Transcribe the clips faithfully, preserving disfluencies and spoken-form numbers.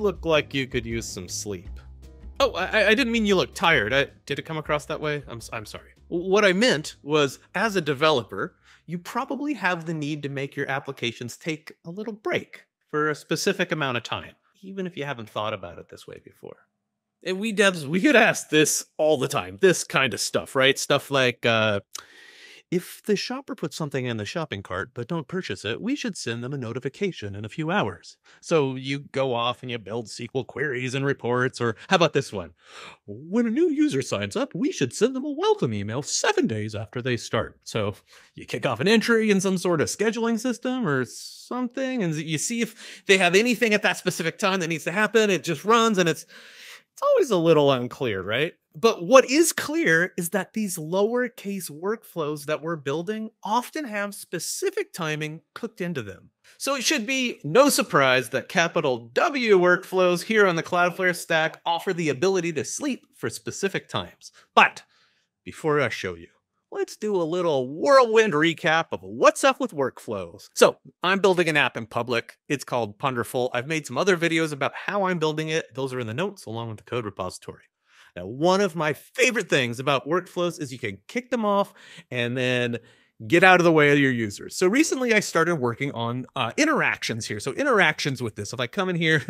look like you could use some sleep. Oh, I, I didn't mean you look tired. I, did it come across that way? I'm, I'm sorry. What I meant was, as a developer, you probably have the need to make your applications take a little break for a specific amount of time, even if you haven't thought about it this way before. And we devs, we get asked this all the time, this kind of stuff, right? Stuff like, uh, if the shopper puts something in the shopping cart but don't purchase it, we should send them a notification in a few hours. So you go off and you build S Q L queries and reports, or how about this one? When a new user signs up, we should send them a welcome email seven days after they start. So you kick off an entry in some sort of scheduling system or something, and you see if they have anything at that specific time that needs to happen. It just runs, and it's, it's always a little unclear, right? But what is clear is that these lowercase workflows that we're building often have specific timing cooked into them. So it should be no surprise that capital W workflows here on the Cloudflare stack offer the ability to sleep for specific times. But before I show you, let's do a little whirlwind recap of what's up with workflows. So I'm building an app in public. It's called Punderful. I've made some other videos about how I'm building it. Those are in the notes along with the code repository. Now, one of my favorite things about workflows is you can kick them off and then get out of the way of your users. So recently I started working on uh, interactions here. So interactions with this, if I come in here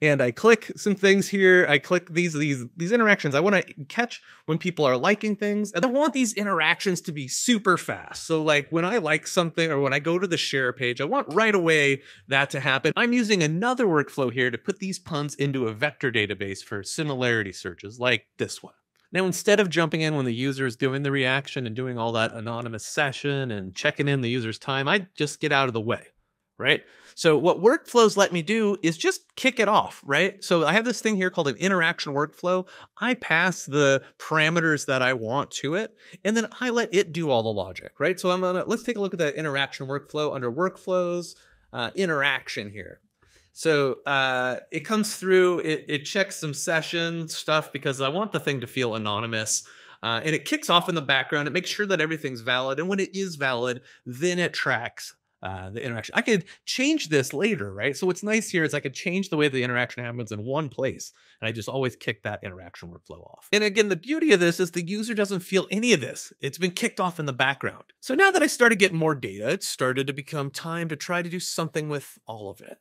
and I click some things here, I click these, these, these interactions, I want to catch when people are liking things. And I want these interactions to be super fast. So like when I like something or when I go to the share page, I want right away that to happen. I'm using another workflow here to put these puns into a vector database for similarity searches like this one. Now, instead of jumping in when the user is doing the reaction and doing all that anonymous session and checking in the user's time, I just get out of the way, right? So what workflows let me do is just kick it off, right? So I have this thing here called an interaction workflow. I pass the parameters that I want to it, and then I let it do all the logic, right? So I'm gonna, let's take a look at that interaction workflow under workflows, uh, interaction here. So uh, it comes through, it, it checks some session stuff because I want the thing to feel anonymous. Uh, and it kicks off in the background. It makes sure that everything's valid. And when it is valid, then it tracks uh, the interaction. I could change this later, right? So what's nice here is I could change the way the interaction happens in one place. And I just always kick that interaction workflow off. And again, the beauty of this is the user doesn't feel any of this. It's been kicked off in the background. So now that I started getting more data, it started to become time to try to do something with all of it.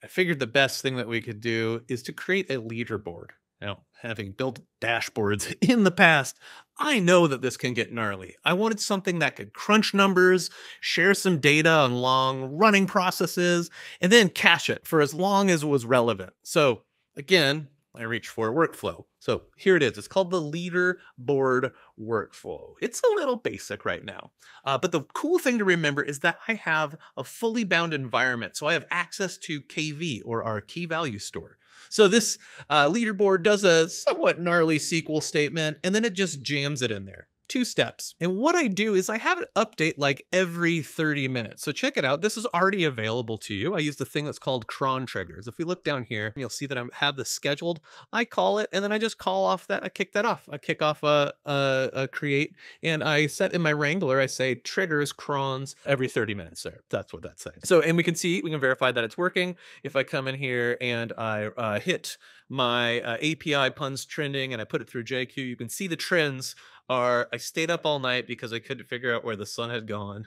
I figured the best thing that we could do is to create a leaderboard. Now, having built dashboards in the past, I know that this can get gnarly. I wanted something that could crunch numbers, share some data on long running processes, and then cache it for as long as it was relevant. So again, I reach for a workflow. So here it is. It's called the leaderboard workflow. It's a little basic right now. Uh, but the cool thing to remember is that I have a fully bound environment. So I have access to K V, or our key value store. So this uh, leaderboard does a somewhat gnarly S Q L statement, and then it just jams it in there. Two steps. And what I do is I have it update like every thirty minutes. So check it out. This is already available to you. I use the thing that's called cron triggers. If we look down here, you'll see that I have this scheduled. I call it, and then I just call off that. I kick that off. I kick off a, a, a create, and I set in my Wrangler, I say triggers crons every thirty minutes there. That's what that says. So, and we can see, we can verify that it's working. If I come in here and I uh, hit my uh, A P I puns trending and I put it through J Q, you can see the trends are I stayed up all night because I couldn't figure out where the sun had gone.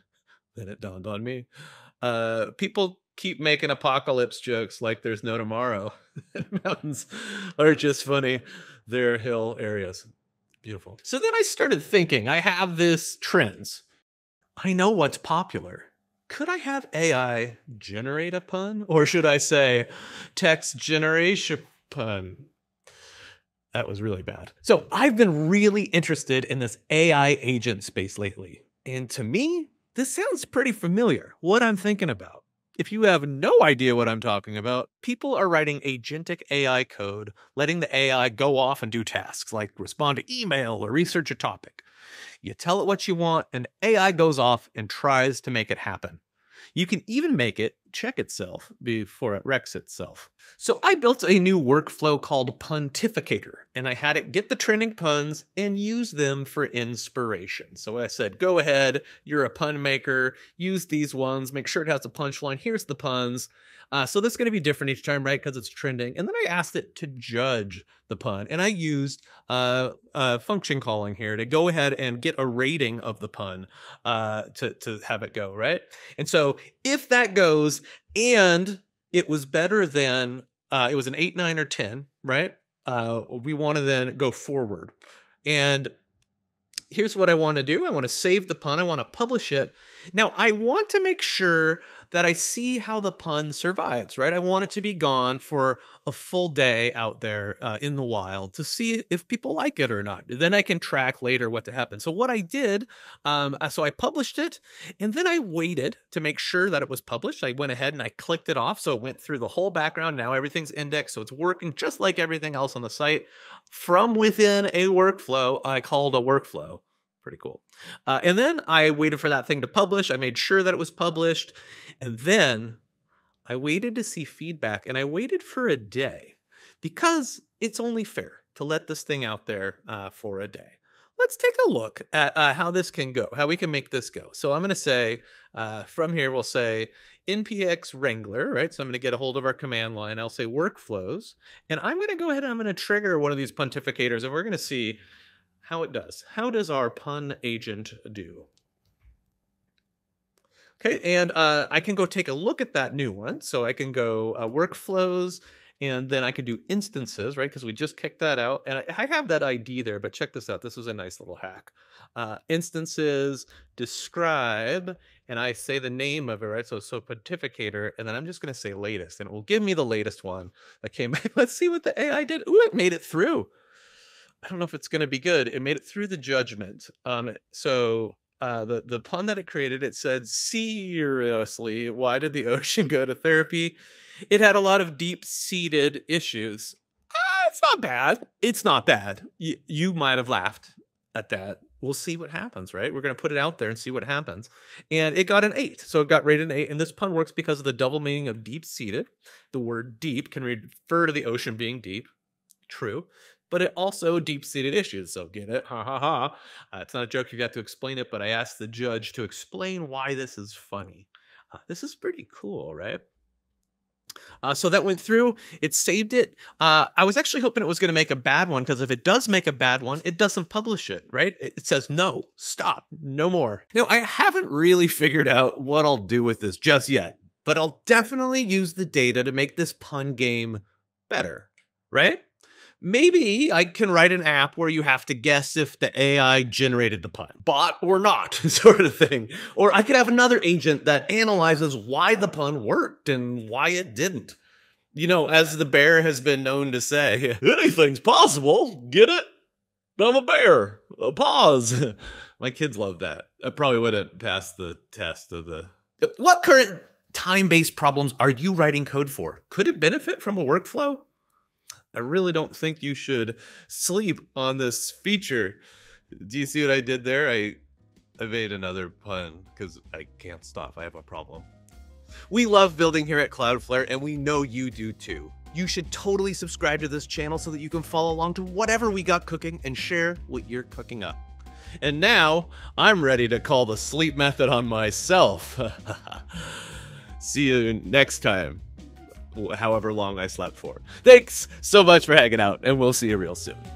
Then it dawned on me. Uh, people keep making apocalypse jokes like there's no tomorrow. Mountains are just funny. They're hill areas. Beautiful. So then I started thinking, I have this trends. I know what's popular. Could I have A I generate a pun? Or should I say text generation pun? That was really bad. So I've been really interested in this A I agent space lately. And to me, this sounds pretty familiar, what I'm thinking about. If you have no idea what I'm talking about, people are writing agentic A I code, letting the A I go off and do tasks like respond to email or research a topic. You tell it what you want, and A I goes off and tries to make it happen. You can even make it check itself before it wrecks itself. So I built a new workflow called Puntificator, and I had it get the trending puns and use them for inspiration. So I said, go ahead, you're a pun maker, use these ones, make sure it has a punchline, here's the puns. Uh, so that's going to be different each time, right? Because it's trending. And then I asked it to judge the pun, and I used uh, uh, function calling here to go ahead and get a rating of the pun uh, to, to have it go, right? And so if that goes and it was better than, uh, it was an eight, nine, or ten, right? Uh, we want to then go forward. And here's what I want to do. I want to save the pun. I want to publish it. Now I want to make sure that I see how the pun survives, right? I want it to be gone for a full day out there uh, in the wild to see if people like it or not. Then I can track later what to happen. So what I did, um, so I published it, and then I waited to make sure that it was published. I went ahead and I clicked it off. So it went through the whole background. Now everything's indexed. So it's working just like everything else on the site. From within a workflow, I called a workflow. Pretty cool. Uh, and then I waited for that thing to publish. I made sure that it was published. And then I waited to see feedback, and I waited for a day because it's only fair to let this thing out there uh, for a day. Let's take a look at uh, how this can go, how we can make this go. So I'm going to say uh, from here, we'll say npx wrangler, right? So I'm going to get a hold of our command line. I'll say workflows, and I'm going to go ahead and I'm going to trigger one of these puntificators, and we're going to see how it does. How does our pun agent do? Okay, and uh, I can go take a look at that new one. So I can go uh, workflows, and then I can do instances, right? Because we just kicked that out. And I, I have that I D there, but check this out. This was a nice little hack. Uh, instances, describe, and I say the name of it, right? So, so Puntificator, and then I'm just going to say latest, and it will give me the latest one that came back. Let's see what the A I did. Ooh, it made it through. I don't know if it's going to be good. It made it through the judgment. Um, so... Uh, the, the pun that it created, it said, seriously, why did the ocean go to therapy? It had a lot of deep-seated issues. Uh, it's not bad. It's not bad. Y you might have laughed at that. We'll see what happens, right? We're going to put it out there and see what happens. And it got an eight. So it got rated an eight. And this pun works because of the double meaning of deep-seated. The word deep can refer to the ocean being deep. True. But it also deep-seated issues, so get it, ha ha ha. Uh, it's not a joke if you have to explain it, but I asked the judge to explain why this is funny. Uh, this is pretty cool, right? Uh, so that went through, it saved it. Uh, I was actually hoping it was going to make a bad one, because if it does make a bad one, it doesn't publish it, right? It says, no, stop, no more. Now, I haven't really figured out what I'll do with this just yet, but I'll definitely use the data to make this pun game better, right? Maybe I can write an app where you have to guess if the A I generated the pun, bot or not, sort of thing. Or I could have another agent that analyzes why the pun worked and why it didn't. You know, as the bear has been known to say, anything's possible, get it? I'm a bear, a pause. My kids love that. I probably wouldn't pass the test of the... What current time-based problems are you writing code for? Could it benefit from a workflow? I really don't think you should sleep on this feature. Do you see what I did there? I, I made another pun because I can't stop. I have a problem. We love building here at Cloudflare, and we know you do too. You should totally subscribe to this channel so that you can follow along to whatever we got cooking and share what you're cooking up. And now I'm ready to call the sleep method on myself. See you next time. However long I slept for. Thanks so much for hanging out, and we'll see you real soon.